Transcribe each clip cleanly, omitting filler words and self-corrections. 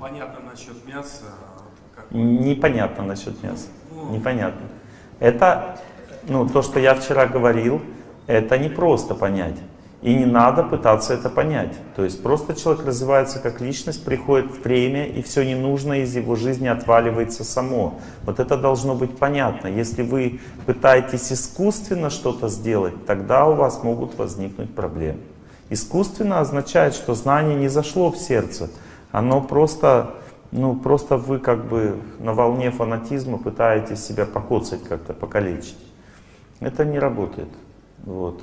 Понятно насчет мяса? Как... Непонятно насчет мяса. Непонятно. Это, ну, то, что я вчера говорил, это не просто понять. И не надо пытаться это понять. То есть просто человек развивается как личность, приходит время, и все ненужное из его жизни отваливается само. Вот это должно быть понятно. Если вы пытаетесь искусственно что-то сделать, тогда у вас могут возникнуть проблемы. Искусственно означает, что знание не зашло в сердце. Оно просто, ну, просто вы как бы на волне фанатизма пытаетесь себя покоцать как-то, покалечить. Это не работает. Вот.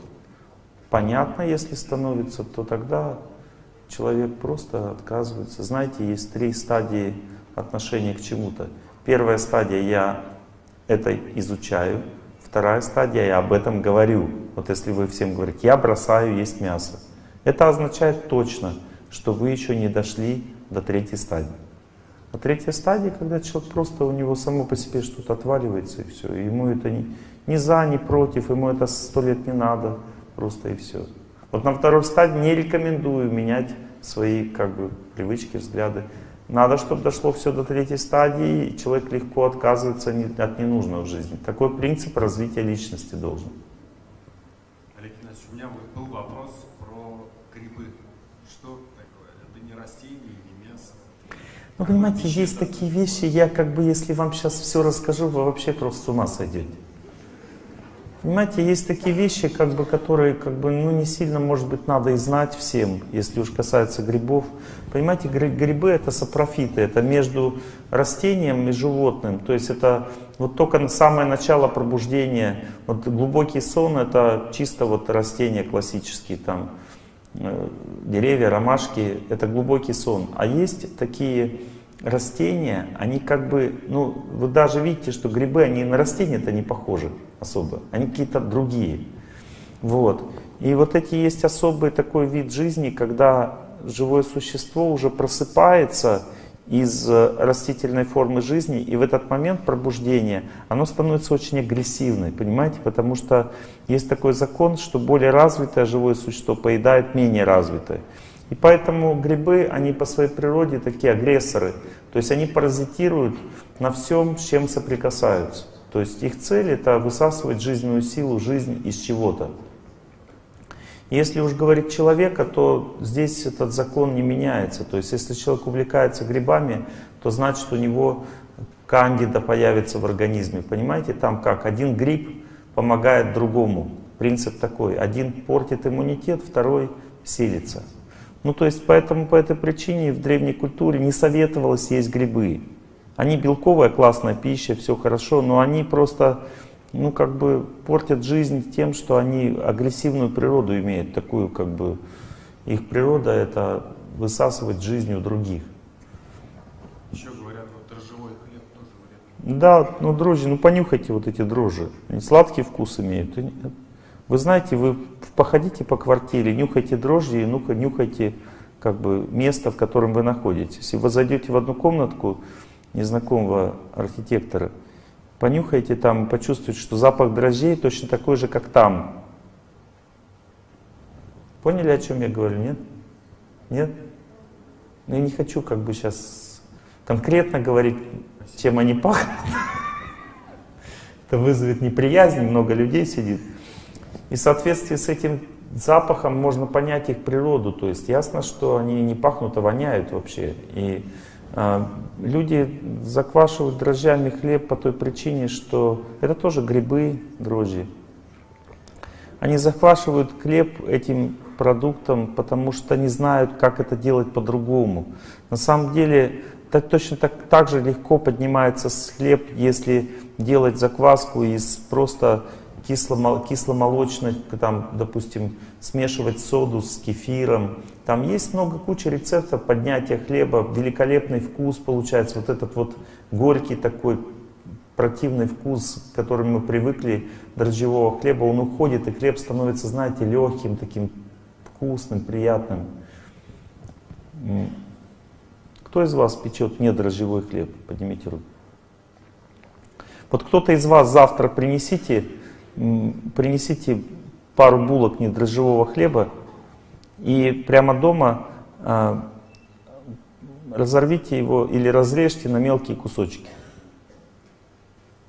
Понятно, если становится, то тогда человек просто отказывается. Знаете, есть три стадии отношения к чему-то. Первая стадия — я это изучаю. Вторая стадия — я об этом говорю. Вот если вы всем говорите: я бросаю есть мясо. Это означает точно, что вы еще не дошли до третьей стадии. А третья стадия, когда человек просто, у него само по себе что-то отваливается, и все. Ему это ни за, ни против, ему это 100 лет не надо. Просто и все. Вот на второй стадии не рекомендую менять свои как бы привычки, взгляды. Надо, чтобы дошло все до третьей стадии, и человек легко отказывается от ненужного в жизни. Такой принцип развития личности должен. Олег Геннадьевич, у меня был вопрос про грибы. Что такое? Это не растение, не мясо? Ну, понимаете, есть такие вещи, я как бы, если вам сейчас все расскажу, вы вообще просто с ума сойдете. Понимаете, есть такие вещи, как бы, которые как бы, ну, не сильно, может быть, надо и знать всем, если уж касается грибов. Понимаете, грибы — это сапрофиты, это между растением и животным. То есть это вот только самое начало пробуждения. Вот глубокий сон — это чисто вот растения классические, там, деревья, ромашки. Это глубокий сон. А есть такие растения, они как бы, ну, вы даже видите, что грибы, они на растения-то не похожи особо, они какие-то другие. Вот. И вот эти есть особый такой вид жизни, когда живое существо уже просыпается из растительной формы жизни, и в этот момент пробуждения оно становится очень агрессивной, понимаете, потому что есть такой закон, что более развитое живое существо поедает менее развитое. И поэтому грибы, они по своей природе такие агрессоры, то есть они паразитируют на всем, с чем соприкасаются. То есть их цель — это высасывать жизненную силу, жизнь из чего-то. Если уж говорить человека, то здесь этот закон не меняется. То есть если человек увлекается грибами, то значит, у него кандида появится в организме. Понимаете, там как? Один гриб помогает другому. Принцип такой. Один портит иммунитет, второй силится. Ну то есть поэтому по этой причине в древней культуре не советовалось есть грибы. Они белковая, классная пища, все хорошо, но они просто, ну, как бы портят жизнь тем, что они агрессивную природу имеют, такую как бы, их природа — это высасывать жизнь у других. Еще говорят, вот дрожжевой хлеб тоже вредно. Да, ну дрожжи, ну понюхайте вот эти дрожжи, они сладкий вкус имеют. Вы знаете, вы походите по квартире, нюхайте дрожжи и нюхайте как бы место, в котором вы находитесь. Если вы зайдете в одну комнатку незнакомого архитектора, понюхайте там, почувствуете, что запах дрожжей точно такой же, как там. Поняли, о чем я говорю, нет? Нет? Ну, я не хочу как бы сейчас конкретно говорить, чем они пахнут. Это вызовет неприязнь, много людей сидит. И в соответствии с этим запахом можно понять их природу. То есть ясно, что они не пахнут, а воняют вообще. И люди заквашивают дрожжами хлеб по той причине, что это тоже грибы, дрожжи. Они заквашивают хлеб этим продуктом, потому что не знают, как это делать по-другому. На самом деле, так, точно так же легко поднимается хлеб, если делать закваску из просто кисломолочных, там, допустим, смешивать соду с кефиром. Там есть куча рецептов поднятия хлеба, великолепный вкус получается, вот этот вот горький такой противный вкус, к которому мы привыкли, дрожжевого хлеба, он уходит, и хлеб становится, знаете, легким, таким вкусным, приятным. Кто из вас печет не дрожжевой хлеб? Поднимите руку. Вот кто-то из вас завтра принесите пару булок недрожжевого хлеба и прямо дома разорвите его или разрежьте на мелкие кусочки.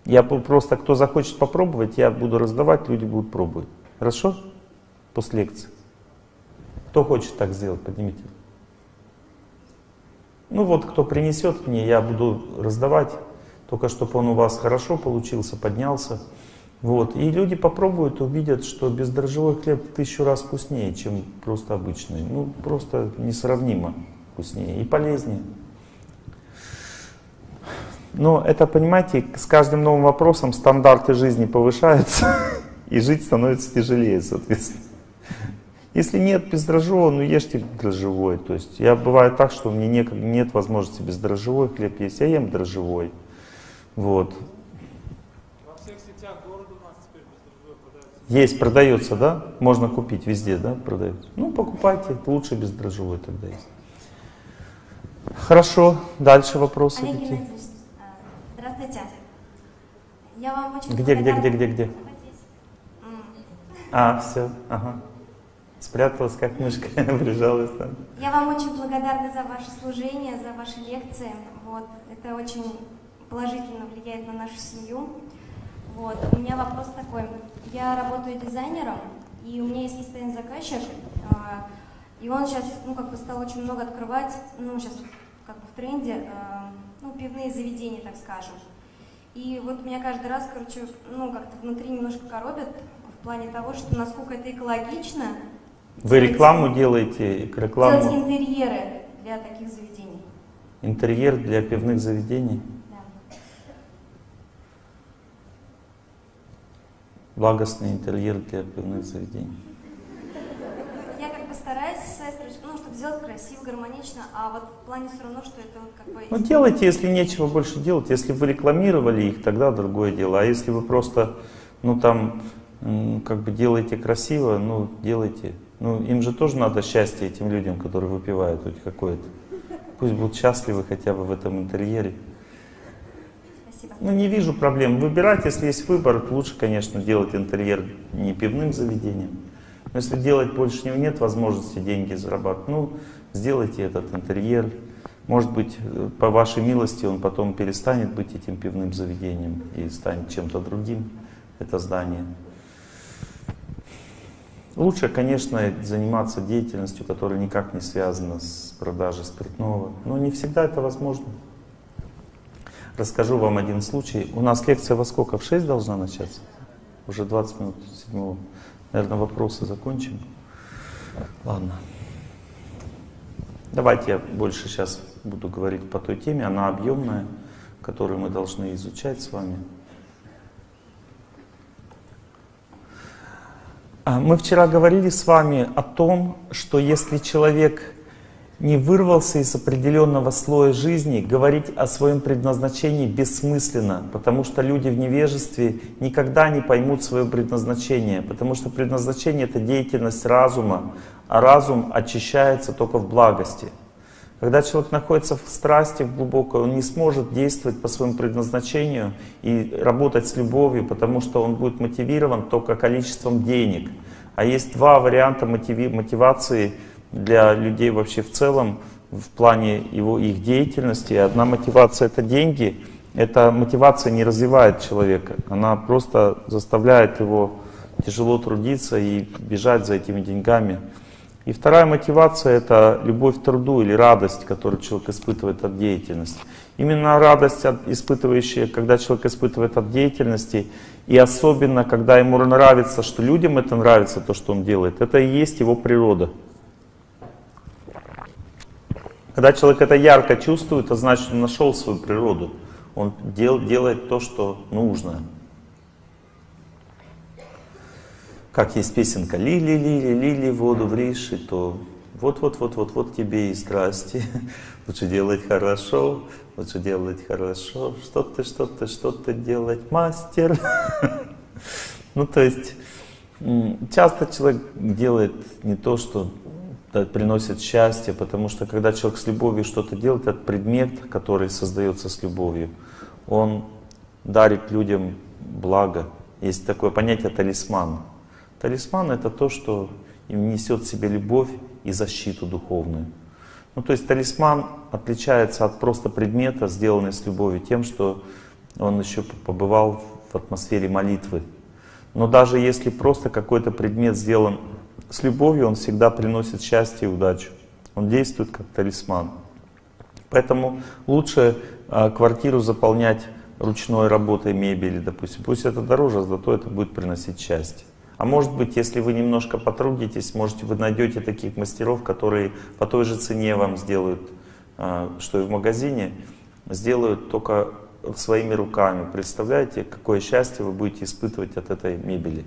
Я просто, кто захочет попробовать, я буду раздавать, люди будут пробовать. Хорошо? После лекции. Кто хочет так сделать, поднимите. Ну вот, кто принесет мне, я буду раздавать, только чтобы он у вас хорошо получился, поднялся. Вот. И люди попробуют, увидят, что бездрожжевой хлеб в 1000 раз вкуснее, чем просто обычный. Ну, просто несравнимо вкуснее и полезнее. Но это, понимаете, с каждым новым вопросом стандарты жизни повышаются, и жить становится тяжелее, соответственно. Если нет бездрожжевого, ну ешьте дрожжевой. То есть я бывает так, что у меня нет возможности бездрожжевой хлеб есть, я ем дрожжевой. Вот. Во всех сетях города у нас теперь бездрожжевой продается. Есть, продается, да? Можно купить везде, да, продается. Ну, покупайте, лучше бездрожжевой тогда есть. Хорошо, дальше вопросы. Олег Геннадьевич, здравствуйте. Я вам очень Где? А, все, ага. Спряталась, как мышка, прижалась там. Я вам очень благодарна за ваше служение, за ваши лекции. Вот. Это очень положительно влияет на нашу семью. Вот. У меня вопрос такой. Я работаю дизайнером, и у меня есть постоянный заказчик, и он сейчас, ну, как бы стал очень много открывать, ну, сейчас как бы в тренде, ну, пивные заведения, так скажем. И вот меня каждый раз, короче, ну, как-то внутри немножко коробят в плане того, что насколько это экологично. Вы рекламу делаете? Рекламу. Делать интерьеры для таких заведений. Интерьер для пивных заведений? Да. Благостный интерьер для пивных заведений. Я как бы стараюсь, ну, чтобы сделать красиво, гармонично, а вот в плане все равно, что это вот как бы... Ну, делайте, если нечего больше делать. Если вы рекламировали их, тогда другое дело. А если вы просто, ну, там... как бы делайте красиво, ну, делайте. Ну, им же тоже надо счастье, этим людям, которые выпивают хоть какое-то. Пусть будут счастливы хотя бы в этом интерьере. Спасибо. Ну, не вижу проблем. Выбирать, если есть выбор, лучше, конечно, делать интерьер не пивным заведением. Но если делать больше него нет возможности деньги зарабатывать, ну, сделайте этот интерьер. Может быть, по вашей милости он потом перестанет быть этим пивным заведением и станет чем-то другим, это здание. Лучше, конечно, заниматься деятельностью, которая никак не связана с продажей спиртного. Но не всегда это возможно. Расскажу вам один случай. У нас лекция во сколько? В 6 должна начаться? Уже 20 минут 7. Наверное, вопросы закончим. Ладно. Давайте я больше сейчас буду говорить по той теме. Она объемная, которую мы должны изучать с вами. Мы вчера говорили с вами о том, что если человек не вырвался из определенного слоя жизни, говорить о своем предназначении бессмысленно, потому что люди в невежестве никогда не поймут свое предназначение, потому что предназначение — это деятельность разума, а разум очищается только в благости. Когда человек находится в страсти, в глубокой, он не сможет действовать по своему предназначению и работать с любовью, потому что он будет мотивирован только количеством денег. А есть два варианта мотивации для людей вообще в целом в плане их деятельности. Одна мотивация — это деньги. Эта мотивация не развивает человека, она просто заставляет его тяжело трудиться и бежать за этими деньгами. И вторая мотивация — это любовь к труду или радость, которую человек испытывает от деятельности. Именно радость, когда человек испытывает от деятельности, и особенно, когда ему нравится, что людям это нравится, то, что он делает, это и есть его природа. Когда человек это ярко чувствует, это значит, он нашел свою природу, он делает то, что нужно. Как есть песенка «Лили-лили-лили воду в риши», то вот-вот-вот-вот-вот тебе и страсти. Лучше делать хорошо, что-то делать, мастер. Ну, то есть, часто человек делает не то, что приносит счастье, потому что, когда человек с любовью что-то делает, этот предмет, который создается с любовью, он дарит людям благо. Есть такое понятие «талисман». Талисман — это то, что им несет в себе любовь и защиту духовную. Ну, то есть талисман отличается от просто предмета, сделанного с любовью, тем, что он еще побывал в атмосфере молитвы. Но даже если просто какой-то предмет сделан с любовью, он всегда приносит счастье и удачу. Он действует как талисман. Поэтому лучше квартиру заполнять ручной работой мебели, допустим. Пусть это дороже, зато это будет приносить счастье. А может быть, если вы немножко потрудитесь, может, вы найдете таких мастеров, которые по той же цене вам сделают, что и в магазине, сделают только своими руками. Представляете, какое счастье вы будете испытывать от этой мебели.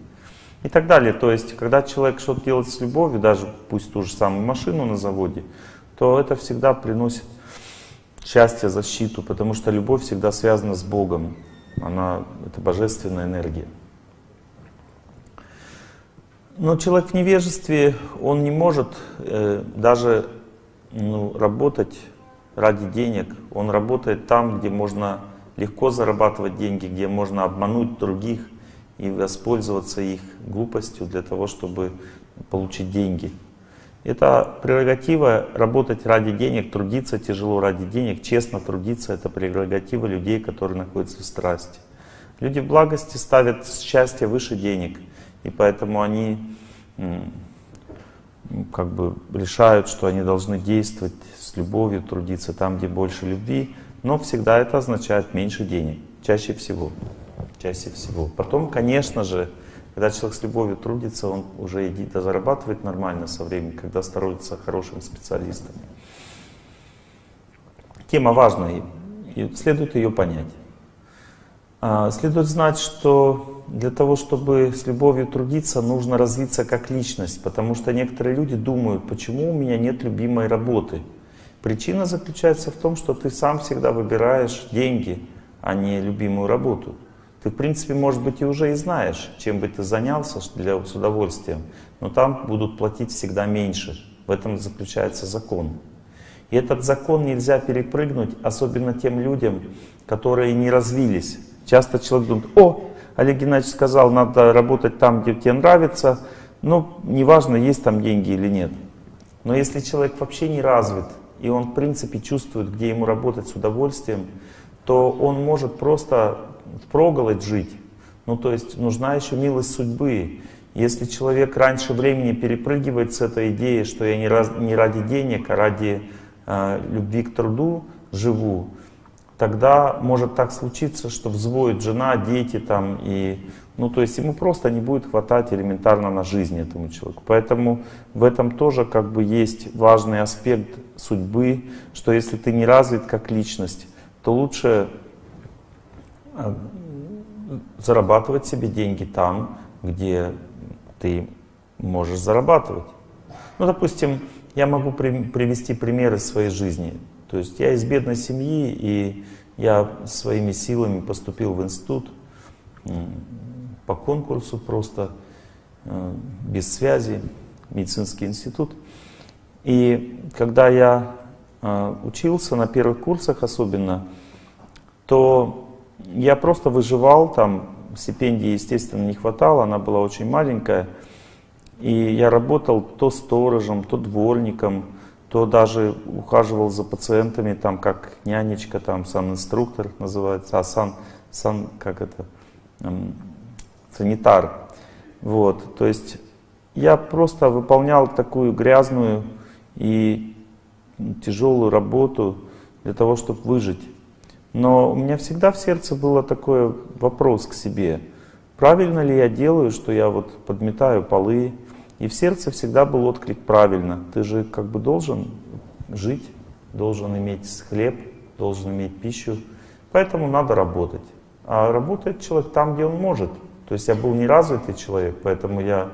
И так далее. То есть, когда человек что-то делает с любовью, даже пусть ту же самую машину на заводе, то это всегда приносит счастье, защиту, потому что любовь всегда связана с Богом. Она — это божественная энергия. Но человек в невежестве, он не может даже работать ради денег. Он работает там, где можно легко зарабатывать деньги, где можно обмануть других и воспользоваться их глупостью для того, чтобы получить деньги. Это прерогатива работать ради денег, трудиться тяжело ради денег, честно трудиться — это прерогатива людей, которые находятся в страсти. Люди в благости ставят счастье выше денег, и поэтому они как бы решают, что они должны действовать с любовью, трудиться там, где больше любви, но всегда это означает меньше денег, чаще всего. Чаще всего. Потом, конечно же, когда человек с любовью трудится, он уже и зарабатывает нормально со временем, когда становится хорошим специалистом. Тема важная, и следует ее понять. Следует знать, что для того, чтобы с любовью трудиться, нужно развиться как личность, потому что некоторые люди думают, почему у меня нет любимой работы. Причина заключается в том, что ты сам всегда выбираешь деньги, а не любимую работу. Ты, в принципе, может быть, и уже и знаешь, чем бы ты занялся с удовольствием, но там будут платить всегда меньше. В этом заключается закон. И этот закон нельзя перепрыгнуть, особенно тем людям, которые не развились. Часто человек думает: о, Олег Геннадьевич сказал, надо работать там, где тебе нравится, но неважно, есть там деньги или нет. Но если человек вообще не развит, и он, в принципе, чувствует, где ему работать с удовольствием, то он может просто впроголодь жить. Ну, то есть нужна еще милость судьбы. Если человек раньше времени перепрыгивает с этой идеи, что я не ради денег, а ради любви к труду живу, тогда может так случиться, что взвоет жена, дети там, и, ну, то есть ему просто не будет хватать элементарно на жизнь, этому человеку. Поэтому в этом тоже как бы есть важный аспект судьбы, что если ты не развит как личность, то лучше зарабатывать себе деньги там, где ты можешь зарабатывать. Ну, допустим, я могу привести пример из своей жизни. То есть я из бедной семьи, и я своими силами поступил в институт по конкурсу просто, без связи, медицинский институт. И когда я учился на первых курсах особенно, то я просто выживал там, стипендии, естественно, не хватало, она была очень маленькая. И я работал то сторожем, то дворником, то даже ухаживал за пациентами, там, как нянечка, там, санинструктор называется, а санитар. Вот, то есть я просто выполнял такую грязную и тяжелую работу для того, чтобы выжить. Но у меня всегда в сердце был такой вопрос к себе: правильно ли я делаю, что я вот подметаю полы? И в сердце всегда был отклик: правильно. Ты же как бы должен жить, должен иметь хлеб, должен иметь пищу, поэтому надо работать. А работает человек там, где он может. То есть я был неразвитый человек, поэтому я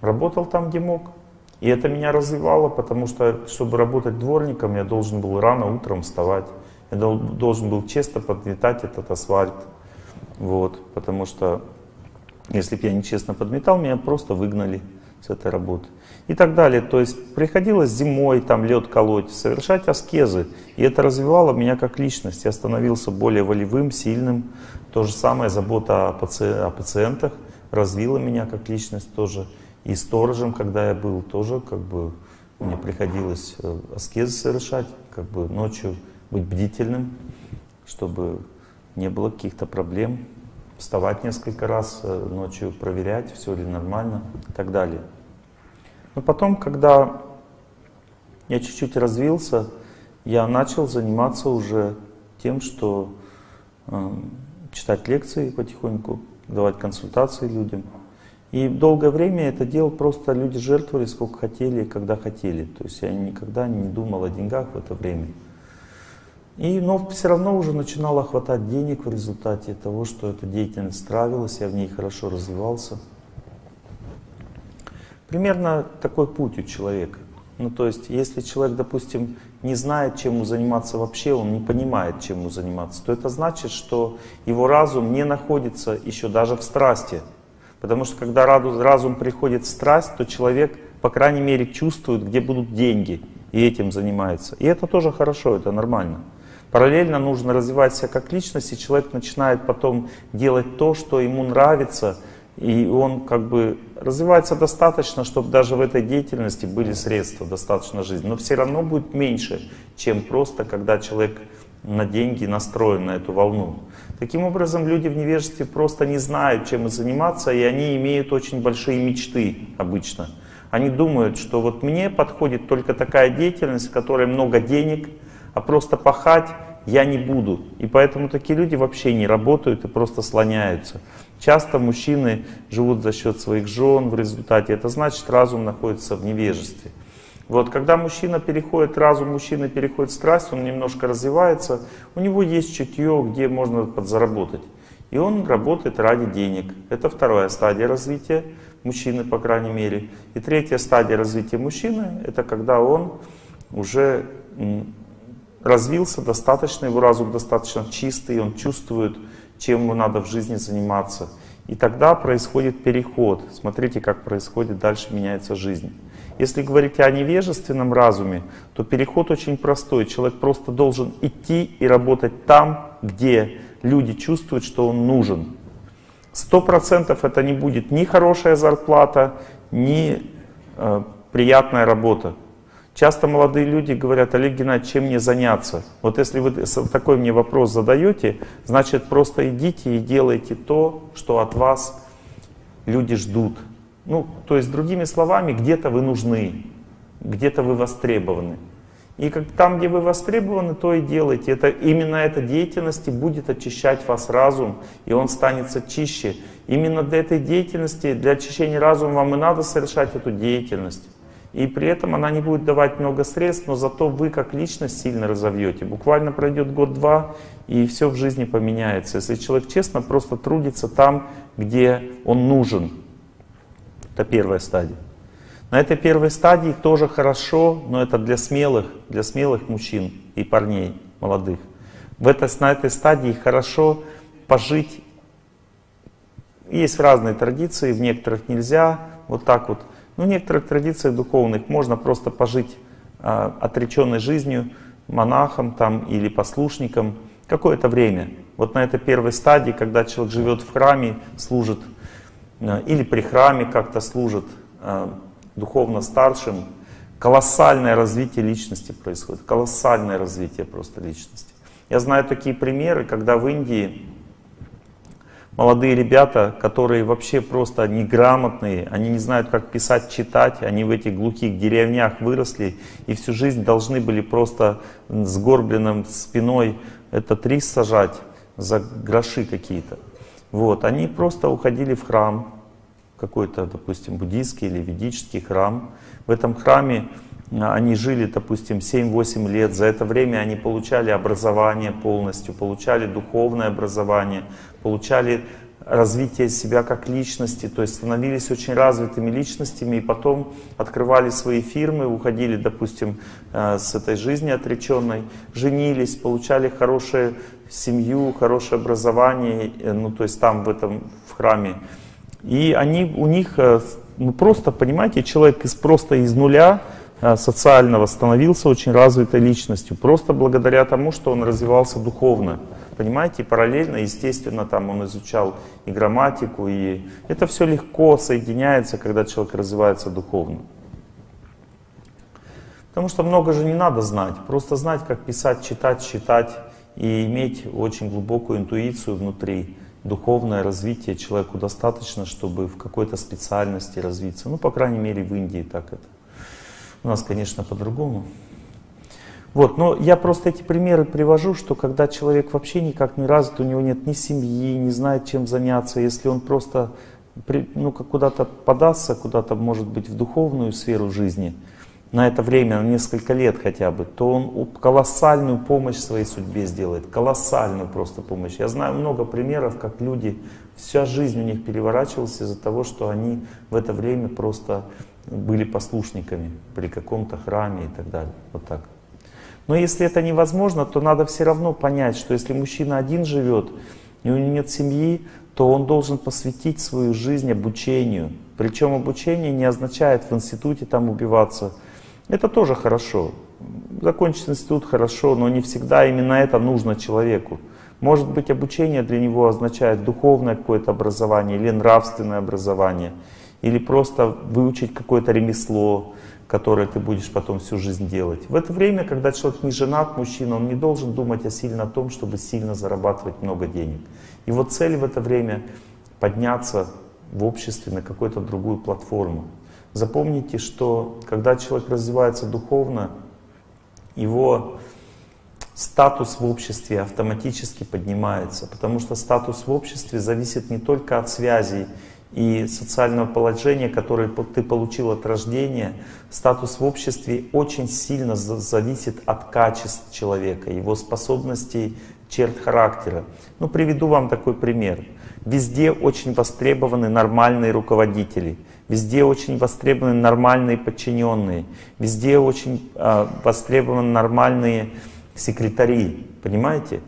работал там, где мог. И это меня развивало, потому что, чтобы работать дворником, я должен был рано утром вставать. Я должен был честно подметать этот асфальт, вот, потому что если бы я нечестно подметал, меня просто выгнали с этой работы. И так далее. То есть приходилось зимой там лед колоть, совершать аскезы. И это развивало меня как личность. Я становился более волевым, сильным. То же самое забота о пациентах развила меня как личность тоже. И сторожем, когда я был, тоже как бы Мне приходилось аскезы совершать, как бы ночью быть бдительным, чтобы не было каких-то проблем, вставать несколько раз ночью, проверять, все ли нормально и так далее. Но потом, когда я чуть-чуть развился, я начал заниматься уже тем, что читать лекции потихоньку, давать консультации людям. И долгое время это делал просто люди жертвовали, сколько хотели, когда хотели. То есть я никогда не думал о деньгах в это время. Но все равно уже начинало хватать денег в результате того, что эта деятельность нравилась, я в ней хорошо развивался. Примерно такой путь у человека. Ну, то есть, если человек, допустим, не знает, чем ему заниматься вообще, он не понимает, чем ему заниматься, то это значит, что его разум не находится еще даже в страсти. Потому что, когда разум приходит в страсть, то человек, по крайней мере, чувствует, где будут деньги, и этим занимается. И это тоже хорошо, это нормально. Параллельно нужно развивать себя как личность, и человек начинает потом делать то, что ему нравится, и он как бы развивается достаточно, чтобы даже в этой деятельности были средства, достаточно жизни. Но все равно будет меньше, чем просто, когда человек на деньги настроен, на эту волну. Таким образом, люди в невежестве просто не знают, чем заниматься, и они имеют очень большие мечты обычно. Они думают, что вот мне подходит только такая деятельность, в которой много денег, а просто пахать я не буду. И поэтому такие люди вообще не работают и просто слоняются. Часто мужчины живут за счет своих жен в результате. Это значит, разум находится в невежестве. Вот, когда разум мужчины переходит в страсть, он немножко развивается, у него есть чутье, где можно подзаработать. И он работает ради денег. Это вторая стадия развития мужчины, по крайней мере. И третья стадия развития мужчины, это когда он уже развился достаточно, его разум достаточно чистый, он чувствует, чем ему надо в жизни заниматься. И тогда происходит переход. Смотрите, как происходит, дальше меняется жизнь. Если говорить о невежественном разуме, то переход очень простой. Человек просто должен идти и работать там, где люди чувствуют, что он нужен. 100% это не будет ни хорошая зарплата, ни приятная работа. Часто молодые люди говорят: Олег Геннадьевич, чем мне заняться? Вот если вы такой мне вопрос задаете, значит, просто идите и делайте то, что от вас люди ждут. Ну, то есть, другими словами, где-то вы нужны, где-то вы востребованы. И там, где вы востребованы, то и делайте. Именно эта деятельность будет очищать вас разум, и он станется чище. Именно для этой деятельности, для очищения разума вам и надо совершать эту деятельность. И при этом она не будет давать много средств, но зато вы как личность сильно разовьете. Буквально пройдет год-два, и все в жизни поменяется. Если человек честно просто трудится там, где он нужен. Это первая стадия. На этой первой стадии тоже хорошо, но это для смелых мужчин и парней молодых. На этой стадии хорошо пожить. Есть разные традиции, в некоторых нельзя, вот так вот. Ну, в некоторых традициях духовных можно просто пожить отреченной жизнью, монахом там, или послушником какое-то время. Вот на этой первой стадии, когда человек живет в храме, служит, или при храме как-то служит духовно старшим, колоссальное развитие личности происходит, колоссальное развитие просто личности. Я знаю такие примеры, когда в Индии молодые ребята, которые вообще просто неграмотные, они не знают, как писать, читать, они в этих глухих деревнях выросли и всю жизнь должны были просто с горбленным спиной этот рис сажать за гроши какие-то. Вот, они просто уходили в храм, какой-то, допустим, буддийский или ведический храм. В этом храме они жили, допустим, 7-8 лет. За это время они получали образование полностью, получали духовное образование, получали развитие себя как личности, то есть становились очень развитыми личностями и потом открывали свои фирмы, уходили, допустим, с этой жизни отреченной, женились, получали хорошую семью, хорошее образование, ну то есть там в храме. И у них, ну просто, понимаете, человек из нуля социального становился очень развитой личностью, просто благодаря тому, что он развивался духовно. Понимаете, параллельно, естественно, там он изучал и грамматику, и это все легко соединяется, когда человек развивается духовно. Потому что много же не надо знать, просто знать, как писать, читать, считать и иметь очень глубокую интуицию внутри. Духовное развитие человеку достаточно, чтобы в какой-то специальности развиться. Ну, по крайней мере, в Индии так это. У нас, конечно, по-другому. Вот, но я просто эти примеры привожу, что когда человек вообще никак не развит, у него нет ни семьи, не знает, чем заняться, если он просто куда-то подастся, куда-то, может быть, в духовную сферу жизни, на это время, на несколько лет хотя бы, то он колоссальную помощь своей судьбе сделает, колоссальную просто помощь. Я знаю много примеров, как люди, вся жизнь у них переворачивалась из-за того, что они в это время просто были послушниками при каком-то храме и так далее, вот так. Но если это невозможно, то надо все равно понять, что если мужчина один живет, и у него нет семьи, то он должен посвятить свою жизнь обучению. Причем обучение не означает в институте там убиваться. Это тоже хорошо. Закончить институт хорошо, но не всегда именно это нужно человеку. Может быть, обучение для него означает духовное какое-то образование или нравственное образование, или просто выучить какое-то ремесло, которое ты будешь потом всю жизнь делать. В это время, когда человек не женат, мужчина, он не должен думать сильно о том, чтобы сильно зарабатывать много денег. Его цель в это время — подняться в обществе на какую-то другую платформу. Запомните, что когда человек развивается духовно, его статус в обществе автоматически поднимается, потому что статус в обществе зависит не только от связей и социального положения, которое ты получил от рождения. Статус в обществе очень сильно зависит от качеств человека, его способностей, черт характера. Ну, приведу вам такой пример. Везде очень востребованы нормальные руководители, везде очень востребованы нормальные подчиненные, везде очень востребованы нормальные секретари, понимаете?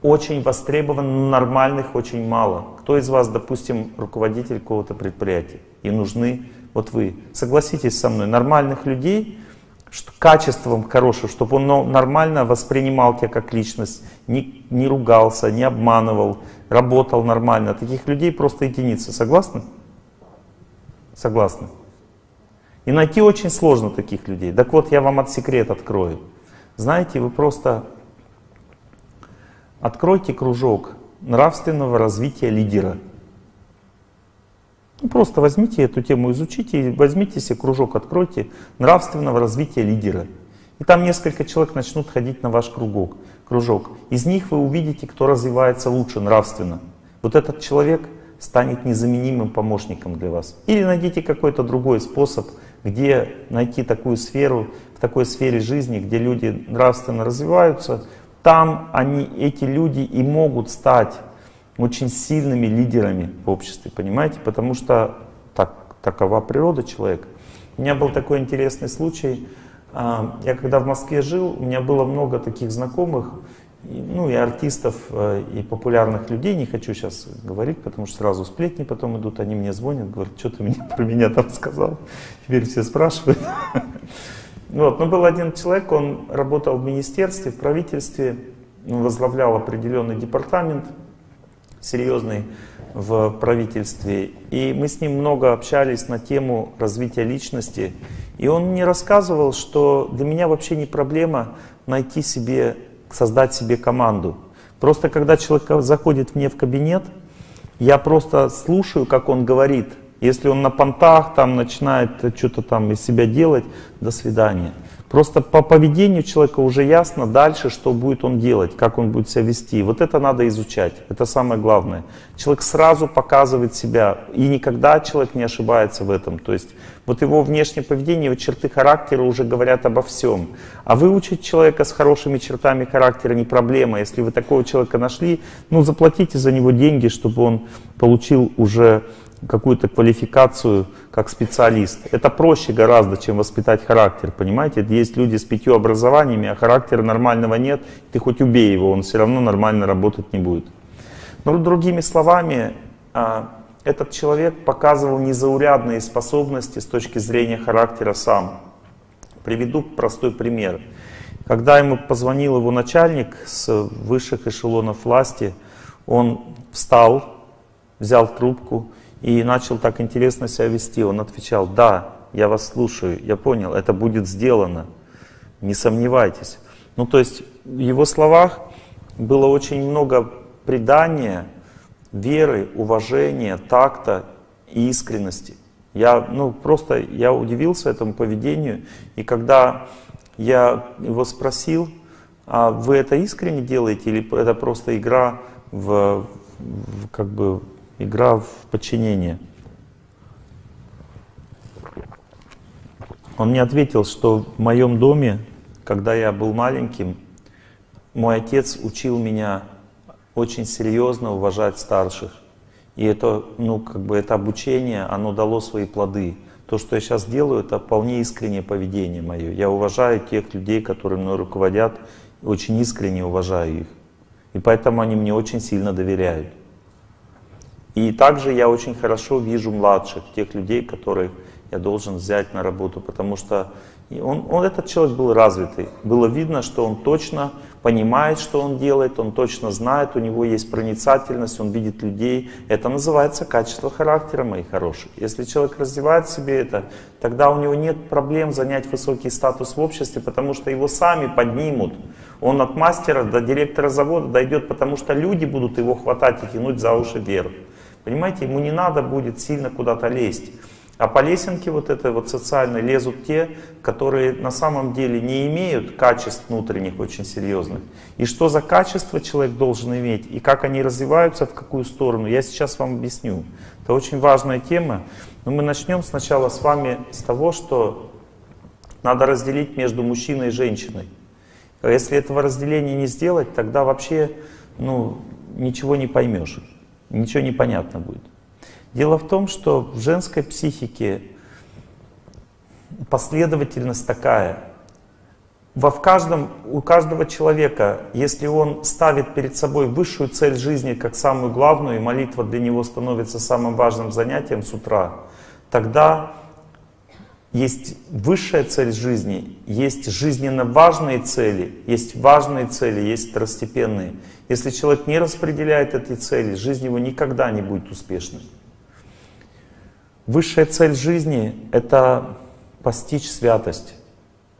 Очень востребован, нормальных очень мало. Кто из вас, допустим, руководитель какого-то предприятия? И нужны, вот вы, согласитесь со мной, нормальных людей, качеством хорошим, чтобы он нормально воспринимал тебя как личность, не ругался, не обманывал, работал нормально. Таких людей просто единицы. Согласны? Согласны. И найти очень сложно таких людей. Так вот, я вам от секрет открою. Знаете, вы просто... Откройте кружок нравственного развития лидера. Ну, просто возьмите эту тему, изучите, и возьмите себе кружок, откройте нравственного развития лидера. И там несколько человек начнут ходить на ваш кружок. Из них вы увидите, кто развивается лучше нравственно. Вот этот человек станет незаменимым помощником для вас. Или найдите какой-то другой способ, где найти такую сферу, в такой сфере жизни, где люди нравственно развиваются. Там эти люди и могут стать очень сильными лидерами в обществе, понимаете? Потому что такова природа человека. У меня был такой интересный случай. Я когда в Москве жил, у меня было много таких знакомых, ну и артистов, и популярных людей. Не хочу сейчас говорить, потому что сразу сплетни потом идут, они мне звонят, говорят, что ты про меня там сказал. Теперь все спрашивают. Вот, но был один человек, он работал в министерстве, в правительстве, он возглавлял определенный департамент, серьезный в правительстве. И мы с ним много общались на тему развития личности. И он мне рассказывал, что для меня вообще не проблема найти себе, создать себе команду. Просто когда человек заходит мне в кабинет, я просто слушаю, как он говорит. Если он на понтах там начинает что-то там из себя делать, до свидания. Просто по поведению человека уже ясно дальше, что будет он делать, как он будет себя вести. Вот это надо изучать, это самое главное. Человек сразу показывает себя, и никогда человек не ошибается в этом. То есть вот его внешнее поведение, его черты характера уже говорят обо всем. А выучить человека с хорошими чертами характера не проблема. Если вы такого человека нашли, ну заплатите за него деньги, чтобы он получил уже... какую-то квалификацию как специалист. Это проще гораздо, чем воспитать характер, понимаете? Есть люди с 5 образованиями, а характера нормального нет, ты хоть убей его, он все равно нормально работать не будет. Но другими словами, этот человек показывал незаурядные способности с точки зрения характера сам. Приведу простой пример. Когда ему позвонил его начальник с высших эшелонов власти, он встал, взял трубку, и начал так интересно себя вести. Он отвечал: «Да, я вас слушаю, я понял, это будет сделано». не сомневайтесь. Ну, то есть в его словах было очень много предания, веры, уважения, такта и искренности. Я, ну, просто я удивился этому поведению, и когда я его спросил, а вы это искренне делаете или это просто игра в как бы игра в подчинение? Он мне ответил, что в моем доме, когда я был маленьким, мой отец учил меня очень серьезно уважать старших. И это, ну, как бы это обучение, оно дало свои плоды. То, что я сейчас делаю, это вполне искреннее поведение мое. Я уважаю тех людей, которые мной руководят, очень искренне уважаю их. И поэтому они мне очень сильно доверяют. И также я очень хорошо вижу младших, тех людей, которых я должен взять на работу, потому что этот человек был развитый. Было видно, что он точно понимает, что он делает, он точно знает, у него есть проницательность, он видит людей. Это называется качество характера, мои хорошие. Если человек развивает в себе это, тогда у него нет проблем занять высокий статус в обществе, потому что его сами поднимут. Он от мастера до директора завода дойдет, потому что люди будут его хватать и тянуть за уши вверх. Понимаете, ему не надо будет сильно куда-то лезть. А по лесенке вот этой вот социальной лезут те, которые на самом деле не имеют качеств внутренних очень серьезных. И что за качество человек должен иметь, и как они развиваются, в какую сторону, я сейчас вам объясню. Это очень важная тема. Но мы начнем сначала с вами с того, что надо разделить между мужчиной и женщиной. Если этого разделения не сделать, тогда вообще, ну, ничего не поймешь, ничего не понятно будет. Дело в том, что в женской психике последовательность такая. У каждого человека, если он ставит перед собой высшую цель жизни как самую главную, и молитва для него становится самым важным занятием с утра, тогда есть высшая цель жизни, есть жизненно важные цели, есть второстепенные. Если человек не распределяет эти цели, жизнь его никогда не будет успешной. Высшая цель жизни — это постичь святость.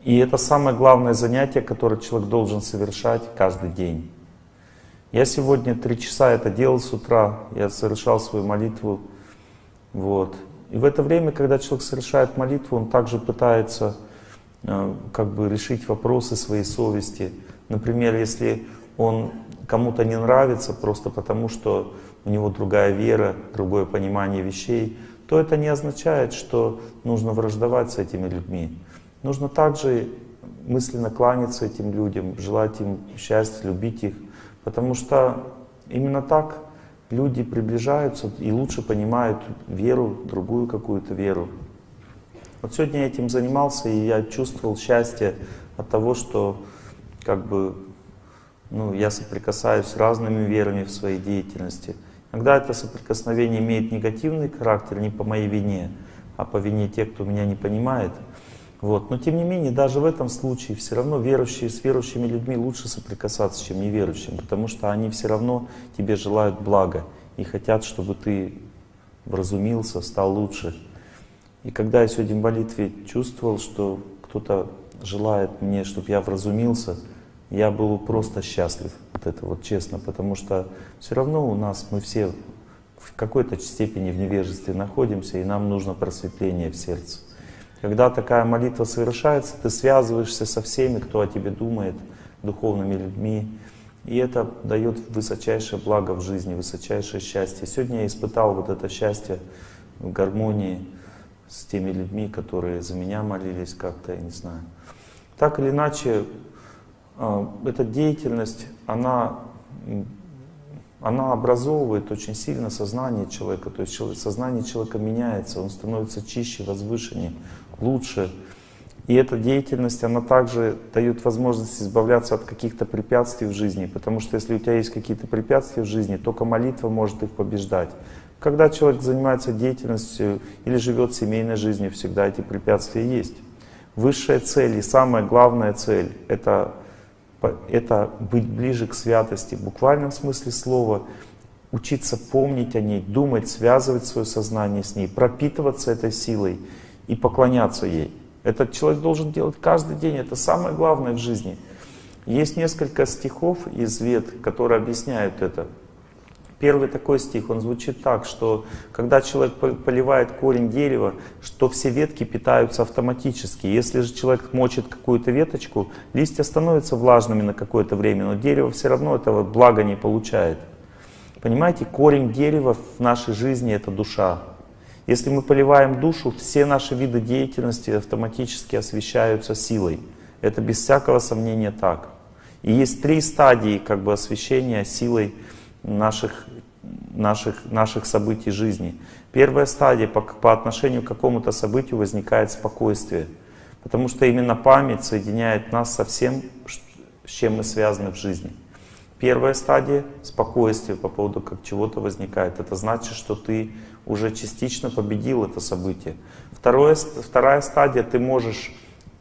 И это самое главное занятие, которое человек должен совершать каждый день. Я сегодня 3 часа это делал с утра, я совершал свою молитву. Вот. И в это время, когда человек совершает молитву, он также пытается как бы решить вопросы своей совести. Например, если он кому-то не нравится просто потому, что у него другая вера, другое понимание вещей, то это не означает, что нужно враждовать с этими людьми. Нужно также мысленно кланяться этим людям, желать им счастья, любить их, потому что именно так люди приближаются и лучше понимают веру, другую какую-то веру. Вот сегодня я этим занимался, и я чувствовал счастье от того, что как бы, ну, я соприкасаюсь с разными верами в своей деятельности. Когда это соприкосновение имеет негативный характер, не по моей вине, а по вине тех, кто меня не понимает. Вот. Но тем не менее, даже в этом случае все равно верующие с верующими людьми лучше соприкасаться, чем неверующим, потому что они все равно тебе желают блага и хотят, чтобы ты вразумился, стал лучше. И когда я сегодня в молитве чувствовал, что кто-то желает мне, чтобы я вразумился, я был просто счастлив от этого, вот честно, потому что все равно у нас мы все в какой-то степени в невежестве находимся, и нам нужно просветление в сердце. Когда такая молитва совершается, ты связываешься со всеми, кто о тебе думает, духовными людьми, и это дает высочайшее благо в жизни, высочайшее счастье. Сегодня я испытал вот это счастье в гармонии с теми людьми, которые за меня молились как-то, я не знаю. Так или иначе, эта деятельность, она образовывает очень сильно сознание человека, то есть сознание человека меняется, он становится чище, возвышеннее, лучше. И эта деятельность, она также дает возможность избавляться от каких-то препятствий в жизни, потому что если у тебя есть какие-то препятствия в жизни, только молитва может их побеждать. Когда человек занимается деятельностью или живет семейной жизнью, всегда эти препятствия есть. Высшая цель и самая главная цель — это быть ближе к святости, в буквальном смысле слова, учиться помнить о ней, думать, связывать свое сознание с ней, пропитываться этой силой и поклоняться ей. Этот человек должен делать каждый день, это самое главное в жизни. Есть несколько стихов из Вед, которые объясняют это. Первый такой стих, он звучит так, что когда человек поливает корень дерева, что все ветки питаются автоматически. Если же человек мочит какую-то веточку, листья становятся влажными на какое-то время, но дерево все равно этого блага не получает. Понимаете, корень дерева в нашей жизни — это душа. Если мы поливаем душу, все наши виды деятельности автоматически освещаются силой. Это без всякого сомнения так. И есть три стадии как бы освещения силой наших событий жизни. Первая стадия — по отношению к какому-то событию возникает спокойствие, потому что именно память соединяет нас со всем, с чем мы связаны в жизни. Первая стадия — спокойствие по поводу как чего-то возникает. Это значит, что ты уже частично победил это событие. Вторая стадия — ты можешь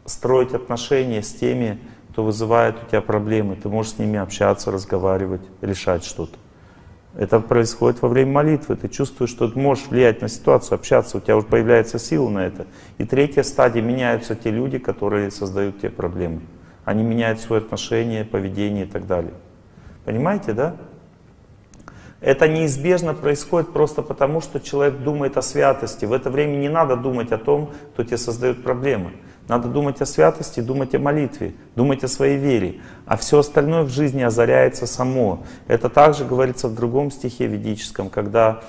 строить отношения с теми, кто вызывает у тебя проблемы. Ты можешь с ними общаться, разговаривать, решать что-то. Это происходит во время молитвы. Ты чувствуешь, что ты можешь влиять на ситуацию, общаться, у тебя уже появляется сила на это. И третья стадия — меняются те люди, которые создают тебе проблемы. Они меняют свои отношения, поведение и так далее. Понимаете, да? Это неизбежно происходит просто потому, что человек думает о святости. В это время не надо думать о том, кто тебе создает проблемы. Надо думать о святости, думать о молитве, думать о своей вере. А все остальное в жизни озаряется само. Это также говорится в другом стихе ведическом, когда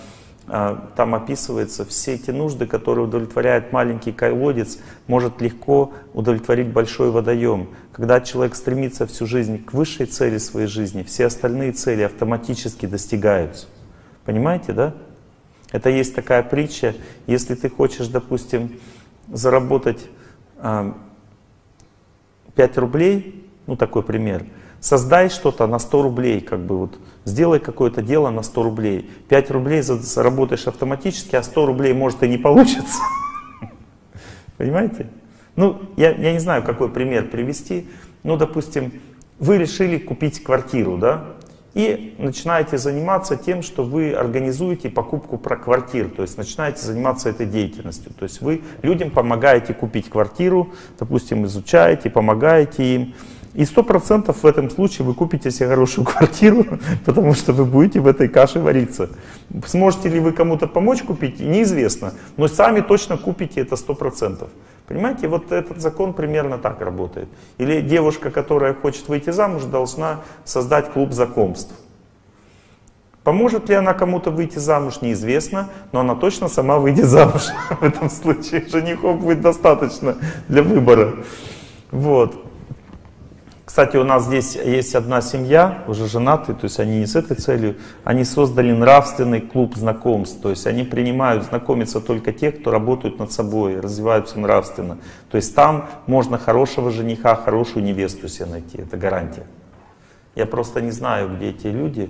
там описывается, все эти нужды, которые удовлетворяет маленький колодец, может легко удовлетворить большой водоем. Когда человек стремится всю жизнь к высшей цели своей жизни, все остальные цели автоматически достигаются. Понимаете, да? Это есть такая притча. Если ты хочешь, допустим, заработать 5 рублей, ну такой пример, создай что-то на 100 рублей, как бы вот, сделай какое-то дело на 100 рублей. 5 рублей заработаешь автоматически, а 100 рублей может и не получится. Понимаете? Ну, я не знаю, какой пример привести. Ну, допустим, вы решили купить квартиру, да? И начинаете заниматься тем, что вы организуете покупку квартир, то есть начинаете заниматься этой деятельностью. То есть вы людям помогаете купить квартиру, допустим, изучаете, помогаете им. И 100% в этом случае вы купите себе хорошую квартиру, потому что вы будете в этой каше вариться. Сможете ли вы кому-то помочь купить, неизвестно, но сами точно купите это 100%. Понимаете, вот этот закон примерно так работает. Или девушка, которая хочет выйти замуж, должна создать клуб знакомств. Поможет ли она кому-то выйти замуж, неизвестно, но она точно сама выйдет замуж. В этом случае женихов будет достаточно для выбора. Вот. Кстати, у нас здесь есть одна семья, уже женатые, то есть они не с этой целью, они создали нравственный клуб знакомств, то есть они принимают знакомиться только тех, кто работают над собой, развиваются нравственно. То есть там можно хорошего жениха, хорошую невесту себе найти, это гарантия. Я просто не знаю, где эти люди,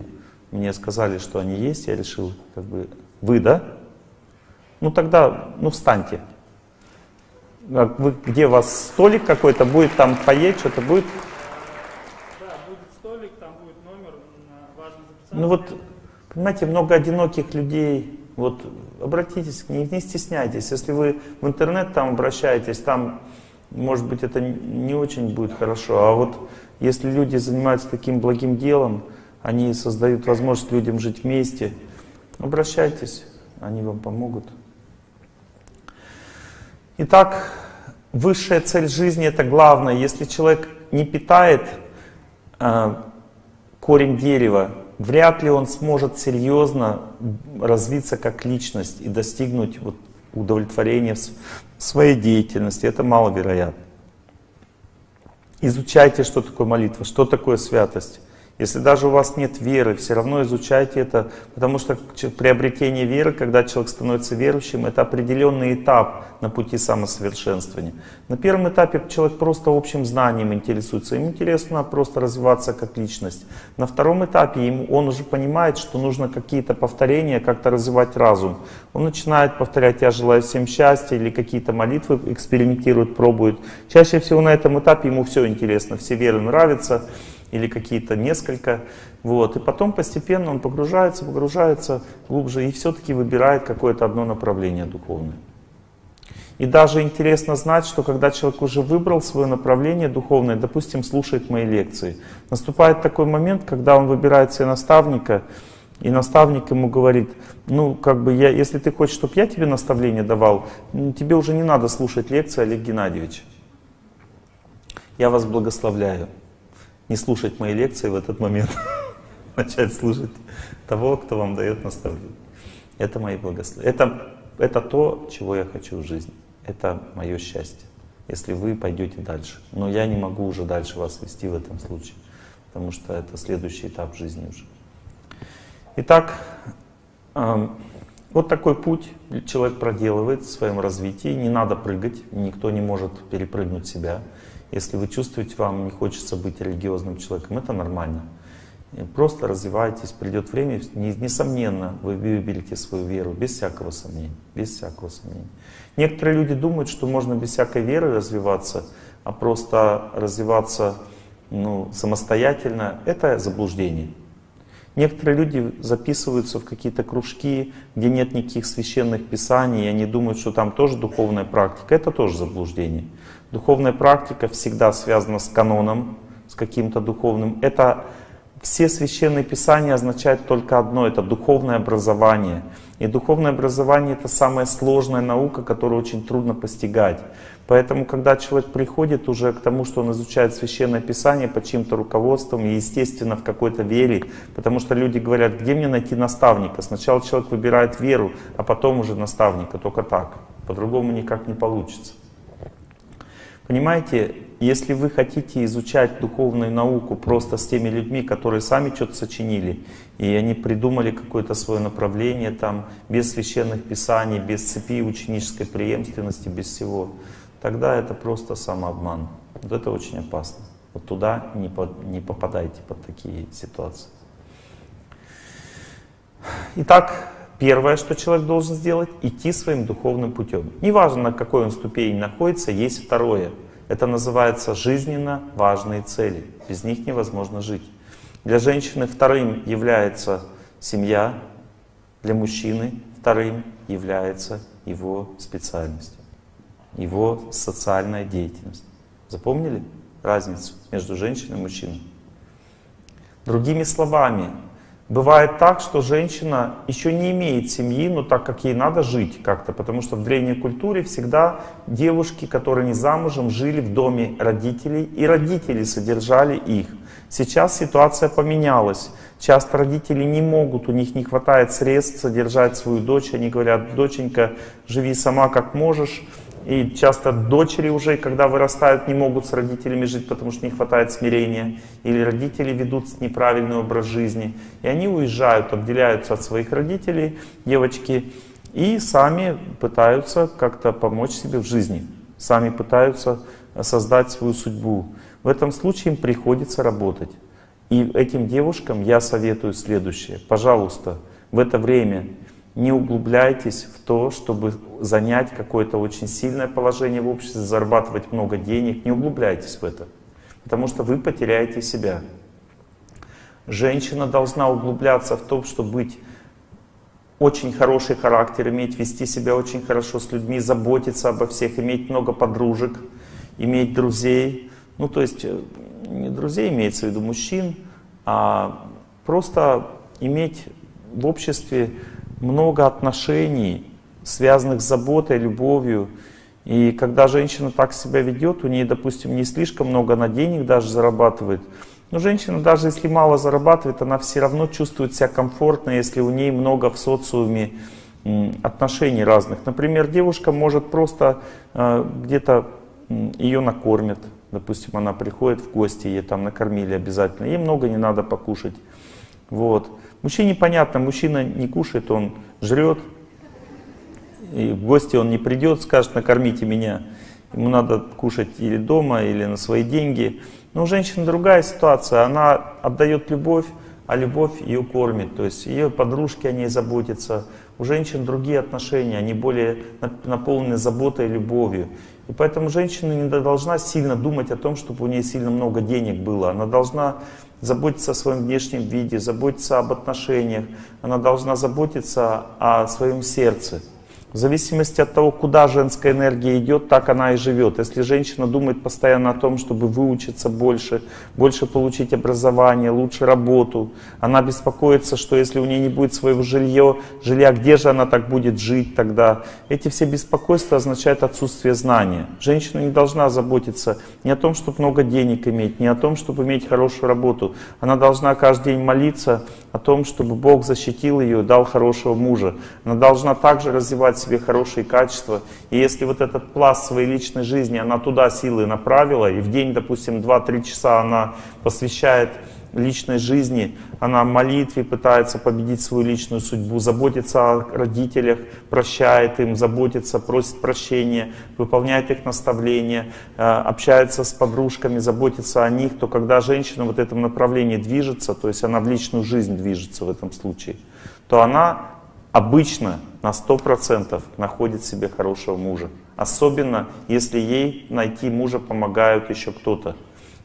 мне сказали, что они есть, я решил, как бы, вы, да? Ну тогда, ну встаньте. Вы, где у вас столик какой-то будет, там поесть, что-то будет? Ну вот, понимаете, много одиноких людей, вот обратитесь к ним, не стесняйтесь. Если вы в интернет там обращаетесь, там, может быть, это не очень будет хорошо. А вот если люди занимаются таким благим делом, они создают возможность людям жить вместе, обращайтесь, они вам помогут. Итак, высшая цель жизни — это главное. Если человек не питает корень дерева, вряд ли он сможет серьезно развиться как личность и достигнуть вот удовлетворения в своей деятельности. Это маловероятно. Изучайте, что такое молитва, что такое святость. Если даже у вас нет веры, все равно изучайте это, потому что приобретение веры, когда человек становится верующим, это определенный этап на пути самосовершенствования. На первом этапе человек просто общим знанием интересуется, им интересно просто развиваться как личность. На втором этапе он уже понимает, что нужно какие-то повторения, как-то развивать разум. Он начинает повторять «я желаю всем счастья» или какие-то молитвы экспериментирует, пробует. Чаще всего на этом этапе ему все интересно, все веры нравятся. Или какие-то несколько, вот, и потом постепенно он погружается, погружается глубже и все-таки выбирает какое-то одно направление духовное. И даже интересно знать, что когда человек уже выбрал свое направление духовное, допустим, слушает мои лекции, наступает такой момент, когда он выбирает себе наставника, и наставник ему говорит: ну, как бы, если ты хочешь, чтобы я тебе наставление давал, тебе уже не надо слушать лекции, Олег Геннадьевич. Я вас благословляю не слушать мои лекции в этот момент, начать слушать того, кто вам дает наставление. Это мои благословения. Это то, чего я хочу в жизни. Это мое счастье, если вы пойдете дальше. Но я не могу уже дальше вас вести в этом случае, потому что это следующий этап жизни уже. Итак, вот такой путь человек проделывает в своем развитии. Не надо прыгать, никто не может перепрыгнуть себя. Если вы чувствуете, вам не хочется быть религиозным человеком, это нормально. Просто развивайтесь, придет время, несомненно, вы выберете свою веру, без всякого сомнения, без всякого сомнения. Некоторые люди думают, что можно без всякой веры развиваться, а просто развиваться самостоятельно. Это заблуждение. Некоторые люди записываются в какие-то кружки, где нет никаких священных писаний, и они думают, что там тоже духовная практика. Это тоже заблуждение. Духовная практика всегда связана с каноном, с каким-то духовным. Все священные писания означают только одно — это духовное образование. И духовное образование — это самая сложная наука, которую очень трудно постигать. Поэтому, когда человек приходит уже к тому, что он изучает священное писание под чьим-то руководством и, естественно, в какой-то вере, потому что люди говорят: где мне найти наставника? Сначала человек выбирает веру, а потом уже наставника, только так. По-другому никак не получится. Понимаете, если вы хотите изучать духовную науку просто с теми людьми, которые сами что-то сочинили, и они придумали какое-то свое направление, там, без священных писаний, без цепи ученической преемственности, без всего, тогда это просто самообман. Вот это очень опасно. Вот туда не попадайте, под такие ситуации. Итак, первое, что человек должен сделать — идти своим духовным путем. Неважно, на какой он ступени находится, есть второе. Это называется жизненно важные цели. Без них невозможно жить. Для женщины вторым является семья, для мужчины вторым является его специальность, его социальная деятельность. Запомнили разницу между женщиной и мужчиной? Другими словами, бывает так, что женщина еще не имеет семьи, но так как ей надо жить как-то, потому что в древней культуре всегда девушки, которые не замужем, жили в доме родителей, и родители содержали их. Сейчас ситуация поменялась. Часто родители не могут, у них не хватает средств содержать свою дочь. Они говорят: доченька, живи сама как можешь. И часто дочери уже, когда вырастают, не могут с родителями жить, потому что не хватает смирения. Или родители ведут неправильный образ жизни. И они уезжают, отделяются от своих родителей, девочки, и сами пытаются как-то помочь себе в жизни. Сами пытаются создать свою судьбу. В этом случае им приходится работать. И этим девушкам я советую следующее. Пожалуйста, в это время не углубляйтесь в то, чтобы занять какое-то очень сильное положение в обществе, зарабатывать много денег. Не углубляйтесь в это, потому что вы потеряете себя. Женщина должна углубляться в том, чтобы быть очень хороший характер, иметь, вести себя очень хорошо с людьми, заботиться обо всех, иметь много подружек, иметь друзей. Ну, то есть, не друзей имеется в виду мужчин, а просто иметь в обществе много отношений, связанных с заботой, любовью. И когда женщина так себя ведет, у нее, допустим, не слишком много она денег даже зарабатывает. Но женщина, даже если мало зарабатывает, она все равно чувствует себя комфортно, если у нее много в социуме отношений разных. Например, девушка может просто где-то ее накормят. Допустим, она приходит в гости, ей там накормили обязательно. Ей много не надо покушать. Вот. Мужчине понятно, мужчина не кушает, он жрет, и в гости он не придет, скажет: накормите меня. Ему надо кушать или дома, или на свои деньги. Но у женщины другая ситуация, она отдает любовь, а любовь ее кормит, то есть ее подружки о ней заботятся. У женщин другие отношения, они более наполнены заботой и любовью. И поэтому женщина не должна сильно думать о том, чтобы у нее сильно много денег было. Она должна заботиться о своем внешнем виде, заботиться об отношениях. Она должна заботиться о своем сердце. В зависимости от того, куда женская энергия идет, так она и живет. Если женщина думает постоянно о том, чтобы выучиться больше, больше получить образование, лучше работу, она беспокоится, что если у нее не будет своего жилья, где же она так будет жить тогда? Эти все беспокойства означают отсутствие знания. Женщина не должна заботиться ни о том, чтобы много денег иметь, ни о том, чтобы иметь хорошую работу. Она должна каждый день молиться о том, чтобы Бог защитил ее и дал хорошего мужа. Она должна также развивать себе хорошие качества, и если вот этот пласт своей личной жизни она туда силы направила, и в день, допустим, 2-3 часа она посвящает личной жизни, она в молитве пытается победить свою личную судьбу, заботится о родителях, прощает им, заботится, просит прощения, выполняет их наставления, общается с подружками, заботится о них, то когда женщина в этом направлении движется, то есть она в личную жизнь движется в этом случае, то она обычно на 100% находит себе хорошего мужа. Особенно, если ей найти мужа помогают еще кто-то.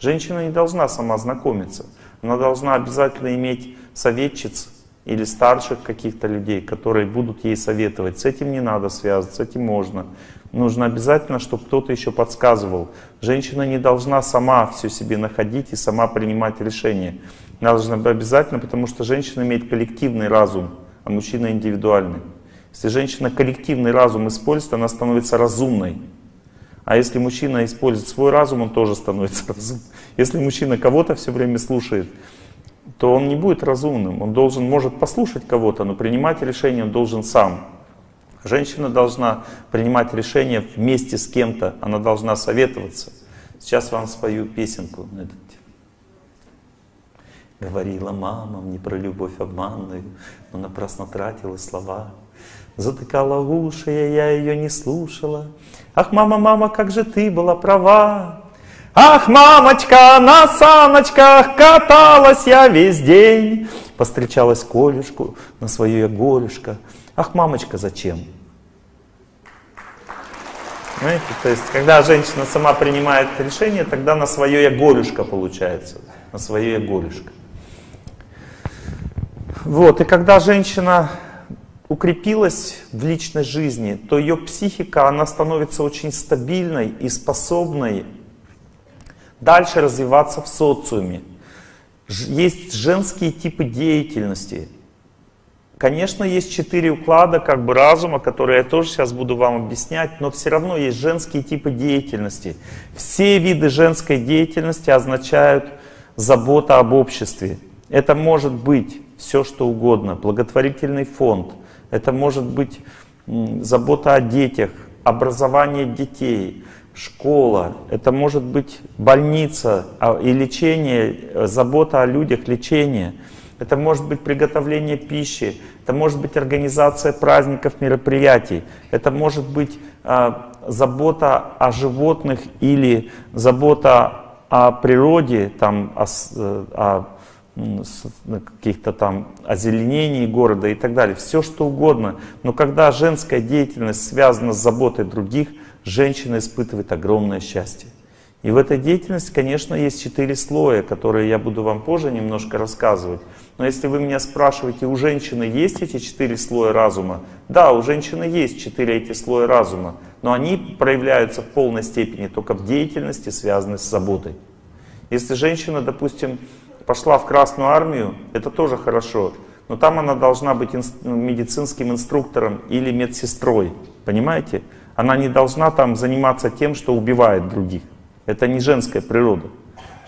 Женщина не должна сама знакомиться. Она должна обязательно иметь советчиц или старших каких-то людей, которые будут ей советовать. С этим не надо связываться, с этим можно. Нужно обязательно, чтобы кто-то еще подсказывал. Женщина не должна сама все себе находить и сама принимать решения. Она должна обязательно, потому что женщина имеет коллективный разум, а мужчина индивидуальный. Если женщина коллективный разум использует, она становится разумной. А если мужчина использует свой разум, он тоже становится разумным. Если мужчина кого-то все время слушает, то он не будет разумным. Он должен, может послушать кого-то, но принимать решение он должен сам. Женщина должна принимать решение вместе с кем-то, она должна советоваться. Сейчас вам спою песенку на эту тему. Говорила мама мне про любовь обманную, но напрасно тратила слова. Затыкала уши, я ее не слушала. Ах, мама, мама, как же ты была права! Ах, мамочка, на саночках каталась я весь день. Постречалась Колюшку, на свою я горюшка. Ах, мамочка, зачем? Знаете, то есть, когда женщина сама принимает решение, тогда на свое я горюшка получается. На свое я горюшка. Вот, и когда женщина укрепилась в личной жизни, то ее психика, она становится очень стабильной и способной дальше развиваться в социуме. Есть женские типы деятельности. Конечно, есть 4 уклада как бы разума, которые я тоже сейчас буду вам объяснять, но все равно есть женские типы деятельности. Все виды женской деятельности означают забота об обществе. Это может быть все, что угодно. Благотворительный фонд. Это может быть забота о детях, образование детей, школа. Это может быть больница и лечение, забота о людях, лечение. Это может быть приготовление пищи. Это может быть организация праздников, мероприятий. Это может быть забота о животных или забота о природе, там, о каких-то там озеленений города и так далее, все что угодно. Но когда женская деятельность связана с заботой других, женщина испытывает огромное счастье. И в этой деятельности, конечно, есть 4 слоя, которые я буду вам позже немножко рассказывать. Но если вы меня спрашиваете, у женщины есть эти 4 слоя разума? Да, у женщины есть 4 эти слоя разума, но они проявляются в полной степени только в деятельности, связанной с заботой. Если женщина, допустим, пошла в Красную армию, это тоже хорошо, но там она должна быть медицинским инструктором или медсестрой, понимаете? Она не должна там заниматься тем, что убивает других. Это не женская природа.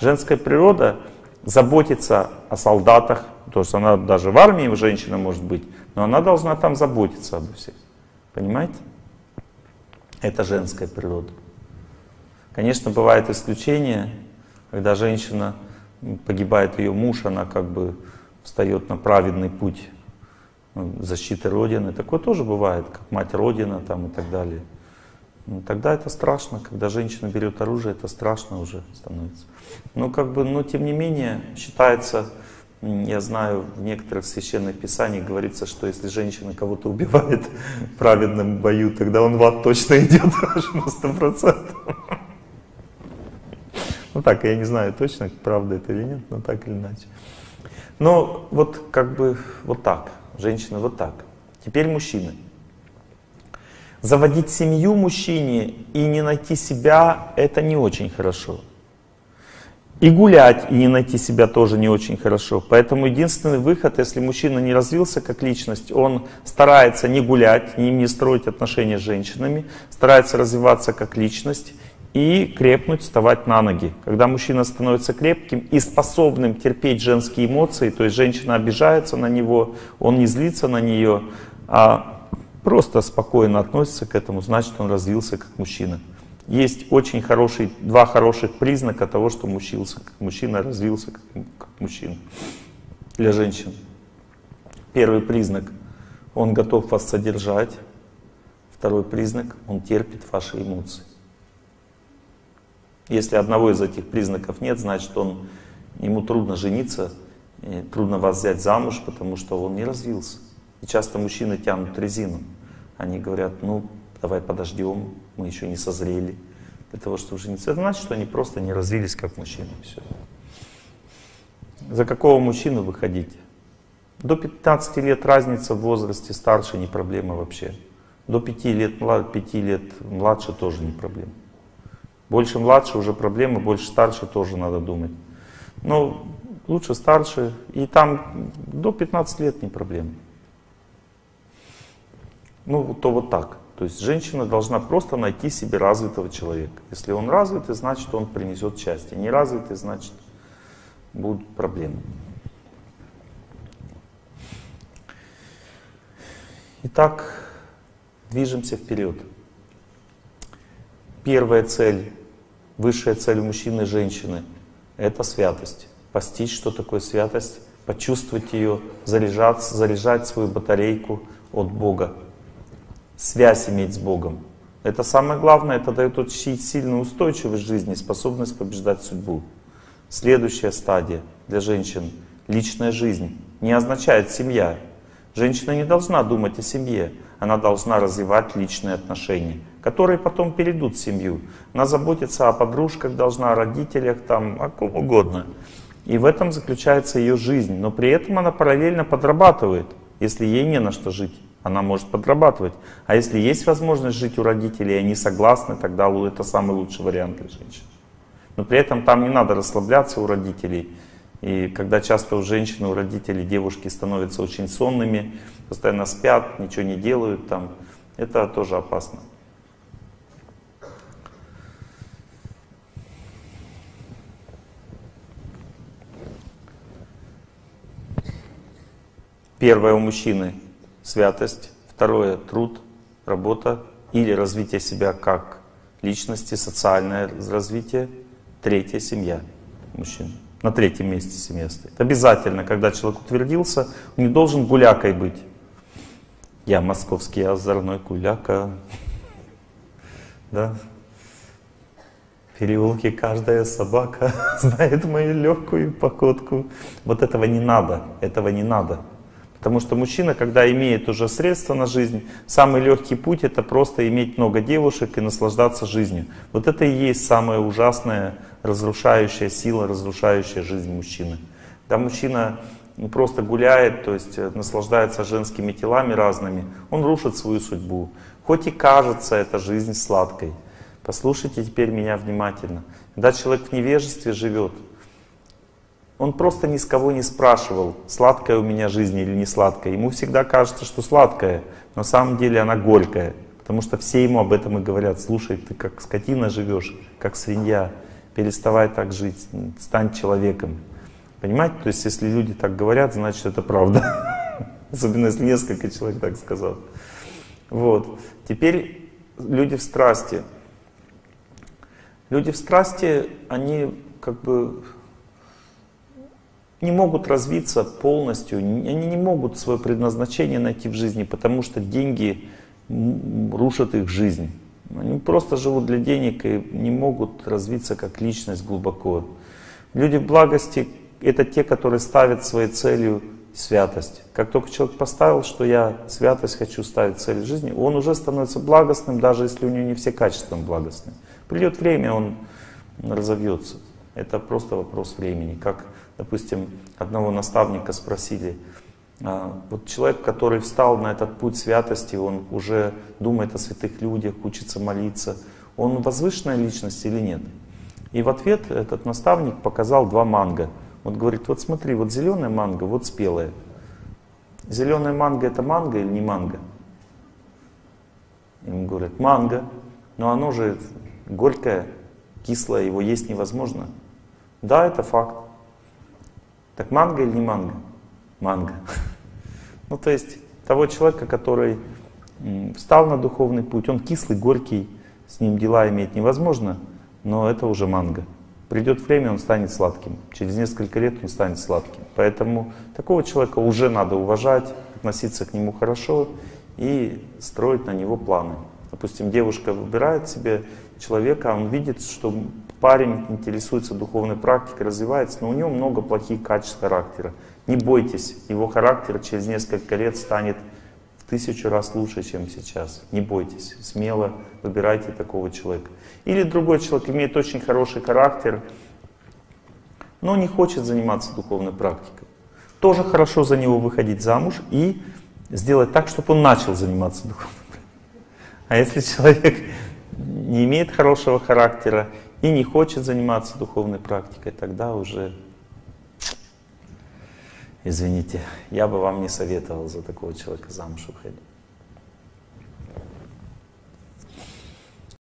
Женская природа заботится о солдатах, то есть она даже в армии женщина может быть, но она должна там заботиться обо всех. Понимаете? Это женская природа. Конечно, бывают исключения, когда женщина, погибает ее муж, она как бы встает на праведный путь защиты Родины. Такое тоже бывает, как мать Родина там и так далее. Тогда это страшно, когда женщина берет оружие, это страшно уже становится. Но как бы, но тем не менее, считается, я знаю, в некоторых священных писаниях говорится, что если женщина кого-то убивает в праведном бою, тогда он в ад точно идет на 100%. Ну так, я не знаю точно, правда это или нет, но так или иначе. Но вот как бы вот так, женщины вот так. Теперь мужчины. Заводить семью мужчине и не найти себя — это не очень хорошо. И гулять, и не найти себя тоже не очень хорошо. Поэтому единственный выход, если мужчина не развился как личность, он старается не гулять, не строить отношения с женщинами, старается развиваться как личность и крепнуть, вставать на ноги. Когда мужчина становится крепким и способным терпеть женские эмоции, то есть женщина обижается на него, он не злится на нее, а просто спокойно относится к этому, значит, он развился как мужчина. Есть очень хорошие, два хороших признака того, что мужчина развился как мужчина для женщин. Первый признак — он готов вас содержать. Второй признак — он терпит ваши эмоции. Если одного из этих признаков нет, значит, ему трудно жениться, трудно вас взять замуж, потому что он не развился. И часто мужчины тянут резину. Они говорят, ну, давай подождем, мы еще не созрели для того, чтобы жениться. Это значит, что они просто не развились как мужчины. Все. За какого мужчину вы хотите? До 15 лет разница в возрасте старше не проблема вообще. До 5 лет младше тоже не проблема. Больше младше уже проблема, больше старше тоже надо думать. Но лучше старше, и там до 15 лет не проблема. Ну, то вот так. То есть женщина должна просто найти себе развитого человека. Если он развитый, значит, он принесет счастье. Не развитый, значит, будут проблемы. Итак, движемся вперед. Первая цель, высшая цель мужчины и женщины — это святость. Постичь, что такое святость, почувствовать ее, заряжать свою батарейку от Бога. Связь иметь с Богом. Это самое главное, это дает очень сильную устойчивость жизни, способность побеждать судьбу. Следующая стадия для женщин — личная жизнь. Не означает семья. Женщина не должна думать о семье, она должна развивать личные отношения, которые потом перейдут в семью. Она заботится о подружках, должна о родителях, там, о ком угодно. И в этом заключается ее жизнь. Но при этом она параллельно подрабатывает, если ей не на что жить. Она может подрабатывать. А если есть возможность жить у родителей, и они согласны, тогда это самый лучший вариант для женщин. Но при этом там не надо расслабляться у родителей. И когда часто у женщин, у родителей, девушки становятся очень сонными, постоянно спят, ничего не делают, там, это тоже опасно. Первое у мужчины. Святость. Второе — труд, работа или развитие себя как личности, социальное развитие. Третье — семья мужчин. На третьем месте семья стоит. Обязательно, когда человек утвердился, он не должен гулякой быть. Я московский озорной гуляка. Да? В переулке каждая собака знает мою легкую походку. Вот этого не надо, этого не надо. Потому что мужчина, когда имеет уже средства на жизнь, самый легкий путь — это просто иметь много девушек и наслаждаться жизнью. Вот это и есть самая ужасная разрушающая сила, разрушающая жизнь мужчины. Когда мужчина просто гуляет, то есть наслаждается женскими телами разными, он рушит свою судьбу. Хоть и кажется эта жизнь сладкой. Послушайте теперь меня внимательно. Когда человек в невежестве живет, он просто ни с кого не спрашивал, сладкая у меня жизнь или не сладкая. Ему всегда кажется, что сладкая, но на самом деле она горькая. Потому что все ему об этом и говорят. Слушай, ты как скотина живешь, как свинья, переставай так жить, стань человеком. Понимаете? То есть если люди так говорят, значит это правда. Особенно если несколько человек так сказал. Вот. Теперь люди в страсти. Люди в страсти, они как бы не могут развиться полностью, они не могут свое предназначение найти в жизни, потому что деньги рушат их жизнь. Они просто живут для денег и не могут развиться как личность глубоко. Люди в благости — это те, которые ставят своей целью святость. Как только человек поставил, что я святость хочу ставить цель в жизни, он уже становится благостным, даже если у него не все качества благостные. Придет время, он разовьется. Это просто вопрос времени. Как, допустим, одного наставника спросили, Вот человек, который встал на этот путь святости, он уже думает о святых людях, учится молиться. Он возвышенная личность или нет? И в ответ этот наставник показал два манго. Вот говорит, вот смотри, вот зеленая манго, вот спелая. Зеленая манго — это манго или не манго? Им говорят, манго. Но оно же горькое, кислое, его есть невозможно. Да, это факт. Так манго или не манго? Манго. Ну, то есть, того человека, который встал на духовный путь, он кислый, горький, с ним дела иметь невозможно, но это уже манго. Придет время, он станет сладким. Через несколько лет он станет сладким. Поэтому такого человека уже надо уважать, относиться к нему хорошо и строить на него планы. Допустим, девушка выбирает себе человека, он видит, что парень интересуется духовной практикой, развивается, но у него много плохих качеств характера. Не бойтесь, его характер через несколько лет станет в 1000 раз лучше, чем сейчас. Не бойтесь, смело выбирайте такого человека. Или другой человек имеет очень хороший характер, но не хочет заниматься духовной практикой. Тоже хорошо за него выходить замуж и сделать так, чтобы он начал заниматься духовной практикой. А если человек не имеет хорошего характера и не хочет заниматься духовной практикой, тогда уже, извините, я бы вам не советовал за такого человека замуж выходить.